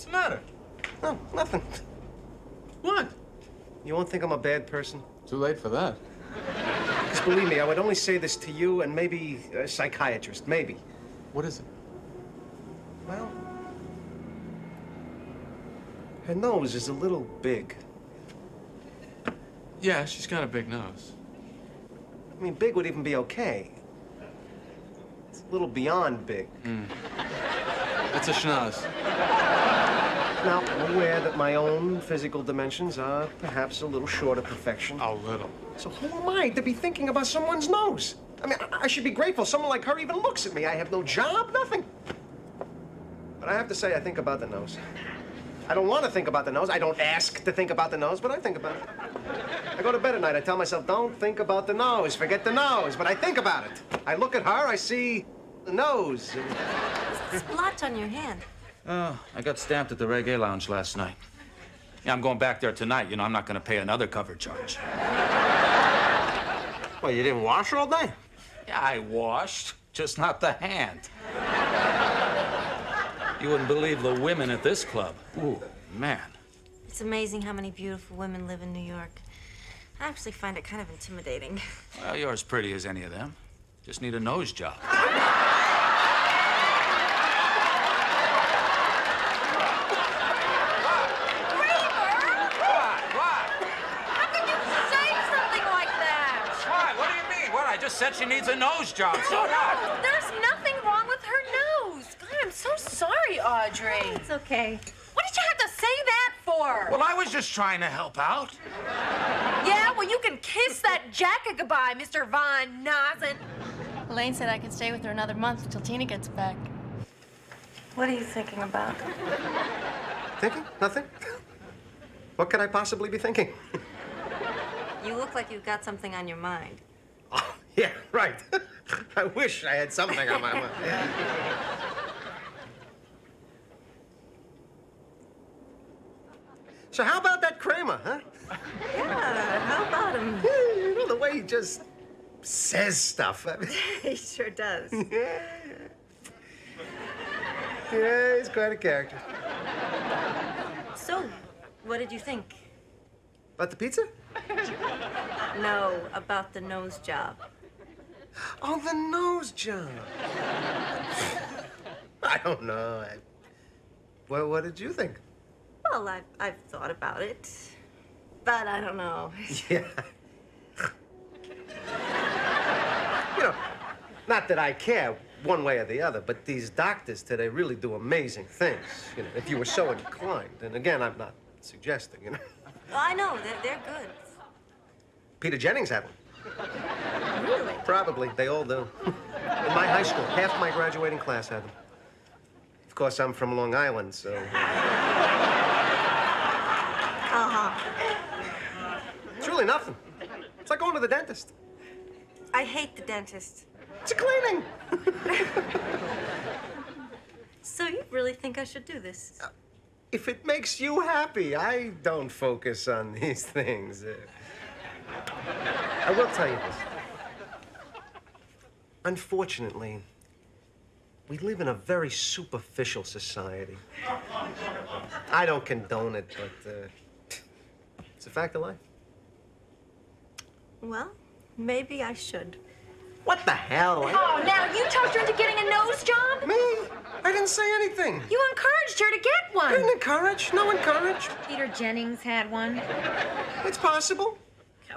What's the matter? No, nothing. What? You won't think I'm a bad person? Too late for that. Just believe me, I would only say this to you and maybe a psychiatrist, maybe. What is it? Well, her nose is a little big. Yeah, she's got a big nose. I mean, big would even be okay. It's a little beyond big. Mm. It's a schnoz. Now, I'm aware that my own physical dimensions are perhaps a little short of perfection. A little. So who am I to be thinking about someone's nose? I mean, I should be grateful someone like her even looks at me. I have no job, nothing. But I have to say, I think about the nose. I don't want to think about the nose. I don't ask to think about the nose, but I think about it. I go to bed at night. I tell myself, don't think about the nose. Forget the nose. But I think about it. I look at her. I see the nose. There's blotch on your hand. Oh, I got stamped at the reggae lounge last night. Yeah, I'm going back there tonight. You know, I'm not going to pay another cover charge. Well, you didn't wash all day? Yeah, I washed, just not the hand. You wouldn't believe the women at this club. Ooh, man. It's amazing how many beautiful women live in New York. I actually find it kind of intimidating. Well, you're as pretty as any of them. Just need a nose job. Said she needs a nose job, so what? There's nothing wrong with her nose. God, I'm so sorry, Audrey. Oh, it's okay. What did you have to say that for? Well, I was just trying to help out. Yeah, well, you can kiss that jacket goodbye, Mr. Von Nozen. Elaine said I could stay with her another month until Tina gets back. What are you thinking about? Thinking? Nothing. What could I possibly be thinking? You look like you've got something on your mind. Oh. Yeah, right. I wish I had something on my mind. Yeah. So how about that Kramer, huh? Yeah, how about him? Yeah, you know, the way he just says stuff. I mean, he sure does. Yeah. Yeah, he's quite a character. So, what did you think? About the pizza? No, about the nose job. Oh, the nose job. I don't know. Well, what did you think? Well, I've thought about it, but I don't know. Yeah. You know, not that I care one way or the other, but these doctors today really do amazing things, you know, if you were so inclined. And again, I'm not suggesting, you know. Well, I know. They're good. Peter Jennings had them. Really? Probably. They all do. In my high school, half my graduating class had them. Of course, I'm from Long Island, so... Uh-huh. It's really nothing. It's like going to the dentist. I hate the dentist. It's a cleaning. So you really think I should do this? If it makes you happy, I don't focus on these things. I will tell you this. Unfortunately, we live in a very superficial society. I don't condone it, but it's a fact of life. Well, maybe I should. What the hell? Oh, now you talked her into getting a nose job? Me? I didn't say anything. You encouraged her to get one. I didn't encourage. No encourage. Peter Jennings had one. It's possible.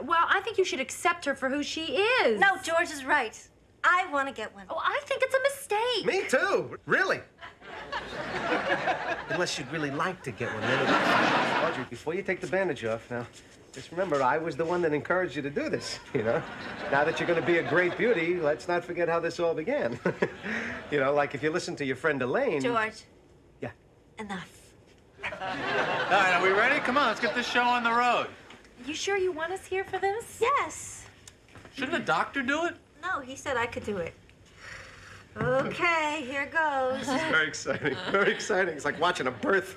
Well, I think you should accept her for who she is. No, George is right. I want to get one. Oh, I think it's a mistake. Me too. Really? Unless you'd really like to get one. Then Audrey, before you take the bandage off now, just remember, I was the one that encouraged you to do this, you know? Now that you're going to be a great beauty, let's not forget how this all began. You know, like if you listen to your friend Elaine... George. Yeah? Enough. All right, are we ready? Come on, let's get this show on the road. You sure you want us here for this? Yes. Shouldn't a doctor do it? No, he said I could do it. Okay, here goes. This is very exciting, very exciting. It's like watching a birth.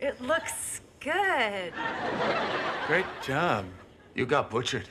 It looks good. Great job. You got butchered.